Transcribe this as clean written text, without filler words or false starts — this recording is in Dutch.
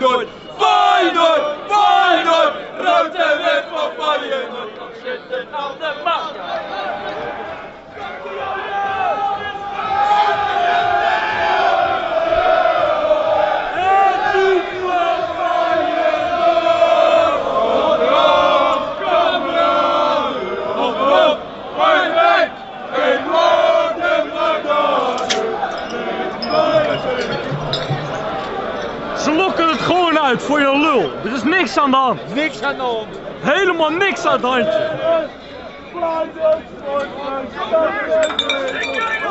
Feyenoord, Feyenoord, Feyenoord, rood en wit van Feyenoord. Dan zitten aan de macht. Ze lokken het gewoon uit voor je lul. Er is niks aan de hand. Niks aan de hand. Helemaal niks aan de handje.